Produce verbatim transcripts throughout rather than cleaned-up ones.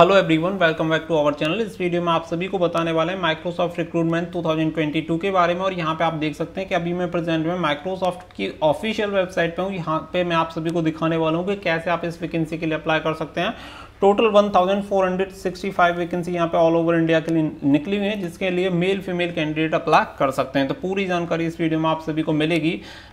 Hello everyone, welcome back to our channel. इस video में आप सभी को बताने वाले हैं माइक्रोसॉफ्ट रिक्रूटमेंट दो हज़ार बाईस के बारे में। और यहाँ पे आप देख सकते हैं कि अभी मैं प्रेजेंट में माइक्रोसॉफ्ट की ऑफिशियल वेबसाइट पे हूँ। यहाँ पे मैं आप सभी को दिखाने वाला हूँ कि कैसे आप इस वैकेंसी के लिए अप्लाई कर सकते हैं। Total one thousand four hundred sixty five vacancy यहाँ पे ऑल ओवर इंडिया के लिए निकली हुई है, जिसके लिए मेल फीमेल कैंडिडेट अप्लाई कर सकते हैं। तो पूरी जानकारी इस वीडियो में आप सभी को मिलेगी।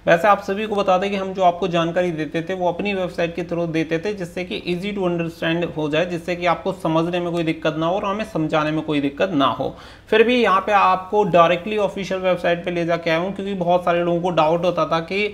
वैसे आप सभी को बता दें कि हम जो आपको जानकारी देते थे वो अपनी वेबसाइट के थ्रू देते थे, जिससे कि इजी टू अंडरस्टैंड हो जाए, जिससे कि आपको समझने में कोई दिक्कत ना हो और हमें समझाने में कोई दिक्कत ना हो। फिर भी यहाँ पर आपको डायरेक्टली ऑफिशियल वेबसाइट पर ले जाके आया हूँ, क्योंकि बहुत सारे लोगों को डाउट होता था कि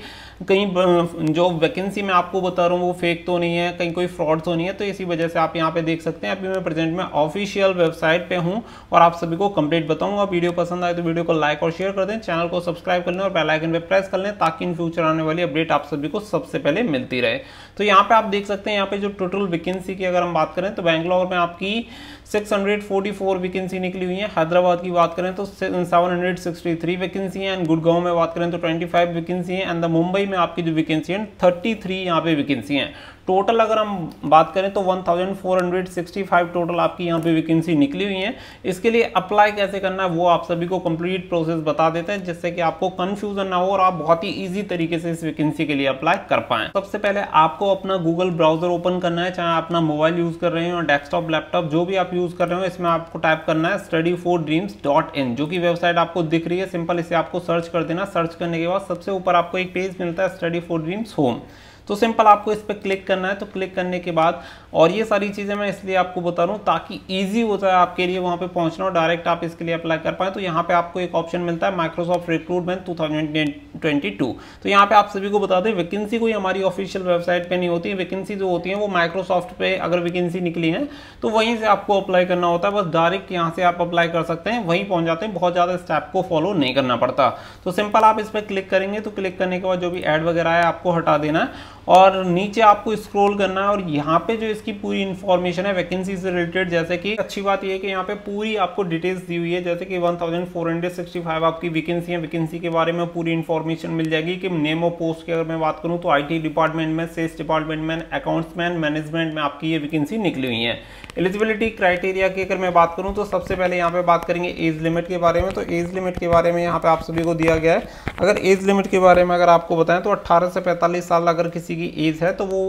कहीं जो वैकेंसी मैं आपको बता रहा हूँ वो फेक तो नहीं है, कहीं कोई फ्रॉड तो नहीं है। तो इसी वजह से आप यहाँ पे देख सकते हैं अभी मैं प्रेजेंट में ऑफिशियल वेबसाइट पे हूँ और आप सभी को कंप्लीट बताऊंगा। वीडियो पसंद आए तो वीडियो को लाइक और शेयर कर दें, चैनल को सब्सक्राइब कर लें और बेल आइकन पे प्रेस कर लें, ताकि इन फ्यूचर आने वाली अपडेट आप सभी को सबसे पहले मिलती रहे। तो यहाँ पे आप देख सकते हैं, यहाँ पे जो टोटल वैकेंसी की अगर हम बात करें तो बैंगलोर में आपकी six hundred forty four vacancy निकली हुई है। हैदराबाद की बात करें तो seven hundred sixty three vacancy है एंड गुड़गांव में बात करें तो ट्वेंटी फाइव वैकेंसी है एंड मुंबई में आपकी जो वैकेंसी है थर्टी थ्री यहाँ पे वैकेंसी है। टोटल अगर हम बात करें तो one thousand four hundred sixty five total आपकी यहाँ पे वैकेंसी निकली हुई है। इसके लिए अप्लाई कैसे करना है वो आप सभी को कंप्लीट प्रोसेस बता देते हैं, जिससे कि आपको कंफ्यूजन ना हो और आप बहुत ही इजी तरीके से इस वैकेंसी के लिए अप्लाई कर पाएं। सबसे पहले आपको अपना गूगल ब्राउजर ओपन करना है, चाहे अपना मोबाइल यूज कर रहे हो, डेस्कटॉप, लैपटॉप, जो भी आप यूज कर रहे हो। इसमें आपको टाइप करना है study for dreams dot in, जो कि वेबसाइट आपको दिख रही है। सिंपल इसे आपको सर्च कर देना। सर्च करने के बाद सबसे ऊपर आपको एक पेज मिलता है स्टडी फॉर ड्रीम्स होम। तो सिंपल आपको इस पर क्लिक करना है। तो क्लिक करने के बाद, और ये सारी चीज़ें मैं इसलिए आपको बता रहा हूँ ताकि इजी हो जाए आपके लिए वहाँ पे पहुँचना और डायरेक्ट आप इसके लिए अप्लाई कर पाएँ। तो यहाँ पे आपको एक ऑप्शन मिलता है माइक्रोसॉफ्ट रिक्रूटमेंट दो हज़ार बाईस। तो यहाँ पे आप सभी को बता दें, वैकेंसी कोई हमारी ऑफिशियल वेबसाइट पर नहीं होती। वैकेंसी जो होती है वो माइक्रोसॉफ्ट पर अगर वैकेंसी निकली है तो वहीं से आपको अप्लाई करना होता है। बस डायरेक्ट यहाँ से आप अप्लाई कर सकते हैं, वहीं पहुँच जाते हैं, बहुत ज़्यादा स्टेप को फॉलो नहीं करना पड़ता। तो सिंपल आप इस पर क्लिक करेंगे। तो क्लिक करने के बाद जो भी एड वगैरह है आपको हटा देना है और नीचे आपको स्क्रॉल करना है। और यहाँ पे जो इसकी पूरी इन्फॉर्मेशन है वैकेंसी से रिलेटेड, जैसे कि अच्छी बात यह है कि यहाँ पे पूरी आपको डिटेल्स दी हुई है, जैसे कि one thousand four hundred sixty five आपकी वैकेंसी है। वैकेंसी के बारे में पूरी इन्फॉर्मेशन मिल जाएगी कि नेम ऑफ पोस्ट की अगर मैं बात करूँ तो आईटी डिपार्टमेंट में, सेल्स डिपार्टमेंट में, अकाउंट्स में, मैनेजमेंट में आपकी ये वैकेंसी निकली हुई है। एलिजिबिलिटी क्राइटेरिया की अगर मैं बात करूँ तो सबसे पहले यहाँ पे बात करेंगे एज लिमिट के बारे में। तो एज लिमिट के बारे में यहाँ पे आप सभी को दिया गया है। अगर एज लिमिट के बारे में अगर आपको बताएं तो अट्ठारह से पैंतालीस साल अगर किसी की एज है तो वो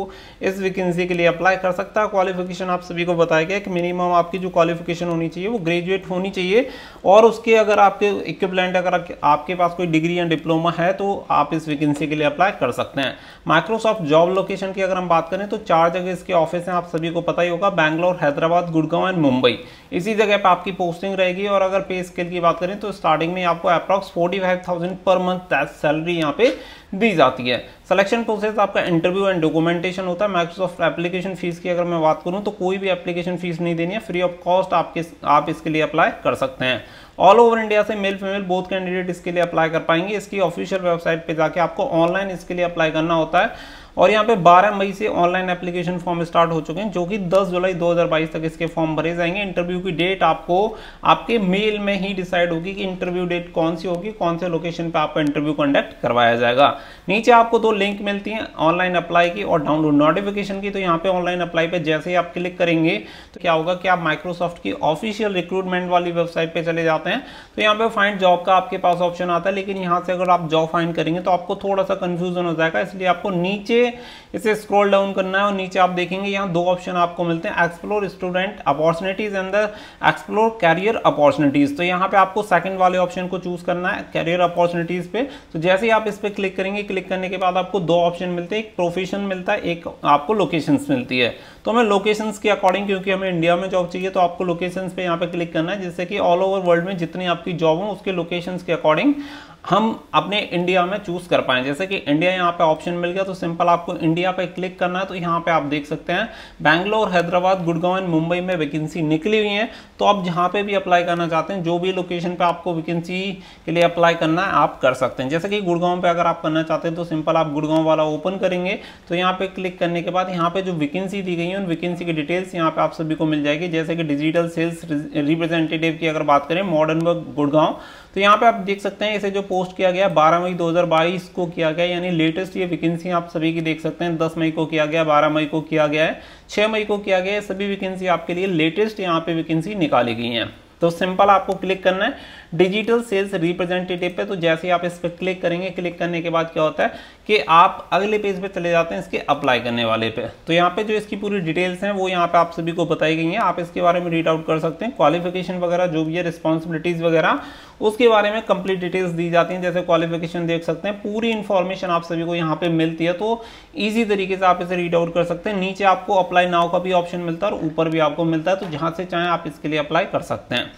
इस वैकेंसी के लिए अप्लाई कर सकता है। क्वालिफिकेशन आप सभी को बताया गया कि मिनिमम आपकी जो क्वालिफिकेशन होनी चाहिए वो ग्रेजुएट होनी चाहिए, और उसके अगर आपके इक्विवेलेंट अगर आपके पास कोई डिग्री या डिप्लोमा है तो आप इस वैकेंसी के लिए अप्लाई कर सकते हैं। माइक्रोसॉफ्ट जॉब लोकेशन की अगर हम बात करें तो चार जगह इसके ऑफिस हैं, आप सभी को पता ही होगा, बैंगलोर, हैदराबाद, गुड़गांव एंड मुंबई। इसी जगह पर आपकी पोस्टिंग रहेगी। और अगर पे स्केल की बात करें तो स्टार्टिंग में आपको approx forty five thousand per month salary यहाँ पे दी जाती है। सिलेक्शन प्रोसेस आपका इंटरव्यू एंड डॉक्यूमेंटेशन होता है। माइक्रोसॉफ्ट एप्लीकेशन फीस की अगर मैं बात करूं तो कोई भी एप्लीकेशन फीस नहीं देनी है, फ्री ऑफ कॉस्ट आपके आप इसके लिए अप्लाई कर सकते हैं। ऑल ओवर इंडिया से मेल फीमेल बोथ कैंडिडेट इसके लिए अप्लाई कर पाएंगे। इसकी ऑफिशियल वेबसाइट पे जाके आपको ऑनलाइन इसके लिए अप्लाई करना होता है। और यहाँ पे बारह मई से ऑनलाइन एप्लीकेशन फॉर्म स्टार्ट हो चुके हैं, जो कि दस जुलाई दो हज़ार बाईस तक इसके फॉर्म भरे जाएंगे। इंटरव्यू की डेट आपको आपके मेल में ही डिसाइड होगी कि इंटरव्यू डेट कौन सी होगी, कौन से लोकेशन पे आपका इंटरव्यू कंडक्ट करवाया जाएगा। नीचे आपको दो लिंक मिलती हैं, ऑनलाइन अप्लाई की और डाउनलोड नोटिफिकेशन की। तो यहाँ पे ऑनलाइन अप्लाई पर जैसे ही आप क्लिक करेंगे तो क्या होगा कि आप माइक्रोसॉफ्ट की ऑफिशियल रिक्रूटमेंट वाली वेबसाइट पर चले जाते हैं। तो यहाँ पर फाइंड जॉब का आपके पास ऑप्शन आता है, लेकिन यहाँ से अगर आप जॉब फाइंड करेंगे तो आपको थोड़ा सा कन्फ्यूजन हो जाएगा, इसलिए आपको नीचे इसे स्क्रॉल डाउन करना है। और नीचे आप देखेंगे यहाँ दो ऑप्शन आपको मिलते हैं, explore student opportunities and explore career opportunities. तो यहाँ पे आपको सेकंड वाले ऑप्शन को चूज करना है, कैरियर अपॉर्चुनिटीज पे। तो जैसे ही आप इस पे क्लिक करेंगे, क्लिक करने के बाद आपको दो ऑप्शन मिलते हैं, एक प्रोफेशन मिलता है, एक आपको लोकेशंस मिलती है। तो हमें लोकेशंस के अकॉर्डिंग, क्योंकि हमें इंडिया में जॉब चाहिए, तो आपको लोकेशंस पे यहाँ पे क्लिक करना है, जिससे कि ऑल ओवर वर्ल्ड में जितनी आपकी जॉब हो उसके लोकेशंस के अकॉर्डिंग हम अपने इंडिया में चूज कर पाएँ। जैसे कि इंडिया यहाँ पे ऑप्शन मिल गया, तो सिंपल आपको इंडिया पे क्लिक करना है। तो यहाँ पे आप देख सकते हैं बैंगलोर, हैदराबाद, गुड़गांव एंड मुंबई में वैकेंसी निकली हुई है। तो आप जहाँ पे भी अप्लाई करना चाहते हैं, जो भी लोकेशन पे आपको वैकेंसी के लिए अप्लाई करना है आप कर सकते हैं। जैसे कि गुड़गांव पर अगर आप करना चाहते हैं तो सिंपल आप गुड़गांव वाला ओपन करेंगे। तो यहाँ पर क्लिक करने के बाद यहाँ पर जो वैकेंसी दी गई है उन वैकेंसी की डिटेल्स यहाँ पर आप सभी को मिल जाएगी। जैसे कि डिजिटल सेल्स रिप्रेजेंटेटिव की अगर बात करें, मॉडर्न वर्क गुड़गांव। तो यहाँ पर आप देख सकते हैं इसे जो पोस्ट किया गया बारह मई दो हज़ार बाईस को किया गया, यानी लेटेस्ट ये वैकेंसी आप सभी की देख सकते हैं। दस मई को किया गया, बारह मई को किया गया है, छह मई को किया गया है। सभी वैकेंसी आपके लिए लेटेस्ट यहाँ पे वैकेंसी निकाली गई हैं। तो सिंपल आपको क्लिक करना है डिजिटल सेल्स रिप्रेजेंटेटिव पे। तो जैसे ही आप इस पर क्लिक करेंगे, क्लिक करने के बाद क्या होता है कि आप अगले पेज पे चले जाते हैं इसके अप्लाई करने वाले पे। तो यहाँ पे जो इसकी पूरी डिटेल्स हैं वो यहाँ पे आप सभी को बताई गई हैं, आप इसके बारे में रीड आउट कर सकते हैं। क्वालिफिकेशन वगैरह जो भी है, रिस्पॉन्सिबिलिटीज़ वगैरह, उसके बारे में कंप्लीट डिटेल्स दी जाती हैं। जैसे क्वालिफिकेशन देख सकते हैं, पूरी इन्फॉर्मेशन आप सभी को यहाँ पे मिलती है। तो ईजी तरीके से आप इसे रीड आउट कर सकते हैं। नीचे आपको अप्लाई नाउ का भी ऑप्शन मिलता है और ऊपर भी आपको मिलता है, तो जहाँ से चाहें आप इसके लिए अप्लाई कर सकते हैं।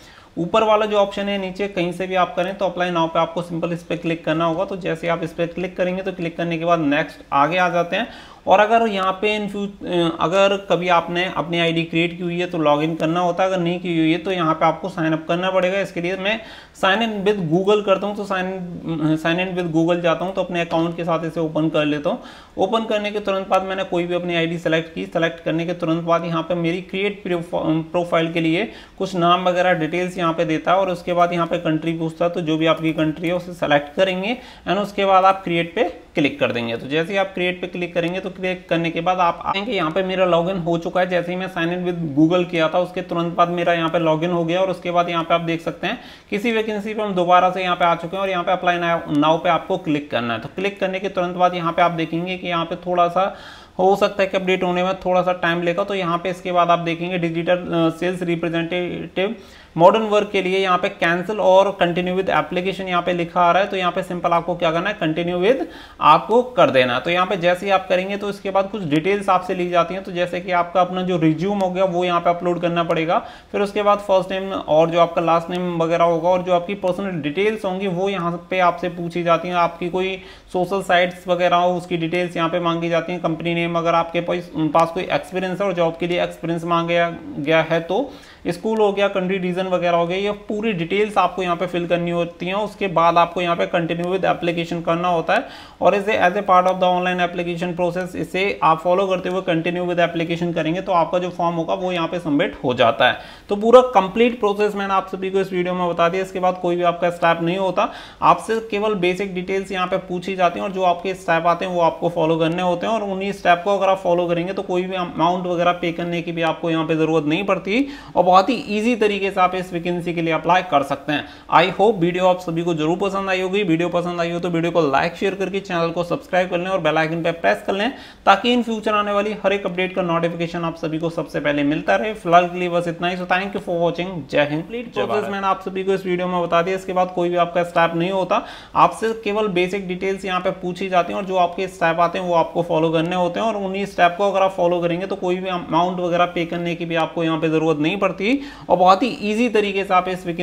ऊपर वाला जो ऑप्शन है नीचे कहीं से भी आप करें तो अप्लाई नाउ पे आपको सिंपल इस पर क्लिक करना होगा। तो जैसे आप इस पर क्लिक करेंगे तो क्लिक करने के बाद नेक्स्ट आगे आ जाते हैं। और अगर यहाँ पे इन फ्यूचर अगर कभी आपने अपनी आईडी क्रिएट की हुई है तो लॉगिन करना होता है, अगर नहीं की हुई है तो यहाँ पे आपको साइन अप करना पड़ेगा। इसके लिए मैं साइन इन विद गूगल करता हूँ, तो sign sign in with Google जाता हूँ, तो अपने अकाउंट के साथ इसे ओपन कर लेता हूँ। ओपन करने के तुरंत बाद मैंने कोई भी अपनी आईडी सेलेक्ट की, सेलेक्ट करने के तुरंत बाद यहाँ पर मेरी क्रिएट प्रोफाइल के लिए कुछ नाम वगैरह डिटेल्स यहाँ पर देता है और उसके बाद यहाँ पर कंट्री पूछता है। तो जो भी आपकी कंट्री है उसे सेलेक्ट करेंगे एंड उसके बाद आप क्रिएट पे क्लिक कर देंगे। तो जैसे ही आप क्रिएट पे क्लिक करेंगे तो क्लिक करने के बाद आप आएंगे, यहाँ पे मेरा लॉगिन हो चुका है। जैसे ही मैं साइन इन विद गूगल किया था उसके तुरंत बाद मेरा यहाँ पे लॉगिन हो गया और उसके बाद यहाँ पे आप देख सकते हैं किसी वैकेंसी पे हम दोबारा से यहाँ पे आ चुके हैं और यहाँ पे अप्लाई नाउ पे आपको क्लिक करना है। तो क्लिक करने के तुरंत बाद यहाँ पे आप देखेंगे कि यहाँ पे थोड़ा सा हो सकता है कि अपडेट होने में थोड़ा सा टाइम लेगा। तो यहाँ पे इसके बाद आप देखेंगे digital sales representative modern work के लिए यहाँ पे कैंसिल और कंटिन्यू विद एप्लीकेशन यहाँ पे लिखा आ रहा है। तो यहाँ पे सिंपल आपको क्या करना है, कंटिन्यू विद आपको कर देना। तो यहाँ पे जैसे ही आप करेंगे तो इसके बाद कुछ डिटेल्स आपसे ली जाती हैं। तो जैसे कि आपका अपना जो रिज्यूम हो गया वो यहाँ पे अपलोड करना पड़ेगा, फिर उसके बाद फर्स्ट नेम और जो आपका लास्ट नेम वगैरह होगा और जो आपकी पर्सनल डिटेल्स होंगी वो यहाँ पे आपसे पूछी जाती हैं। आपकी कोई सोशल साइट्स वगैरह हो उसकी डिटेल्स यहाँ पे मांगी जाती हैं। कंपनी नेम, अगर आपके पास कोई एक्सपीरियंस है और जॉब के लिए एक्सपीरियंस मांगा गया है तो स्कूल हो गया, कंट्री रीजन वगैरह हो गया, ये पूरी डिटेल्स आपको यहाँ पे फिल करनी होती हैं। उसके बाद आपको यहाँ पे कंटिन्यू विद एप्लीकेशन करना होता है और इसे as a part of the online application process इसे आप फॉलो करते हुए कंटिन्यू विद एप्लीकेशन करेंगे तो आपका जो फॉर्म होगा वो यहाँ पे सबमिट हो जाता है। तो पूरा कंप्लीट प्रोसेस मैंने आप सभी को इस वीडियो में बता दिया। इसके बाद कोई भी आपका स्टेप नहीं होता, आपसे केवल बेसिक डिटेल्स यहाँ पे पूछी जाती हैं और जो आपके स्टेप आते हैं वो आपको फॉलो करने होते हैं और उन्हीं स्टेप को अगर आप फॉलो करेंगे तो कोई भी अमाउंट वगैरह पे करने की भी आपको यहाँ पे जरूरत नहीं पड़ती और बहुत ही ईजी तरीके से आप इस वैकेंसी के लिए अप्लाई कर सकते हैं। आई होप वीडियो आप सभी को जरूर पसंद आई होगी। वीडियो पसंद आई हो तो वीडियो को लाइक शेयर करके चैनल को सब्सक्राइब कर लें और बेल आइकन पर प्रेस कर लें ताकि इन फ्यूचर आने वाली हर एक अपडेट का नोटिफिकेशन आप सभी को सबसे पहले मिलता रहे। फिलहाल के लिए बस इतना ही। So thank you for watching. जय हिंद। कंप्लीट प्रोसेस मैंने आप सभी को इस वीडियो में बता दिया। इसके बाद कोई भी आपका स्टेप नहीं होता, आपसे केवल बेसिक डिटेल्स यहाँ पे पूछी जाती हैं और जो आपके स्टेप आते हैं वो आपको फॉलो करने होते हैं और उन्हीं स्टेप को अगर आप फॉलो करेंगे तो कोई भी अमाउंट वगैरह पे करने की भी आपको यहाँ पे जरूरत नहीं पड़ती और बहुत ही ईजी तरीके से आप इस वीकेंड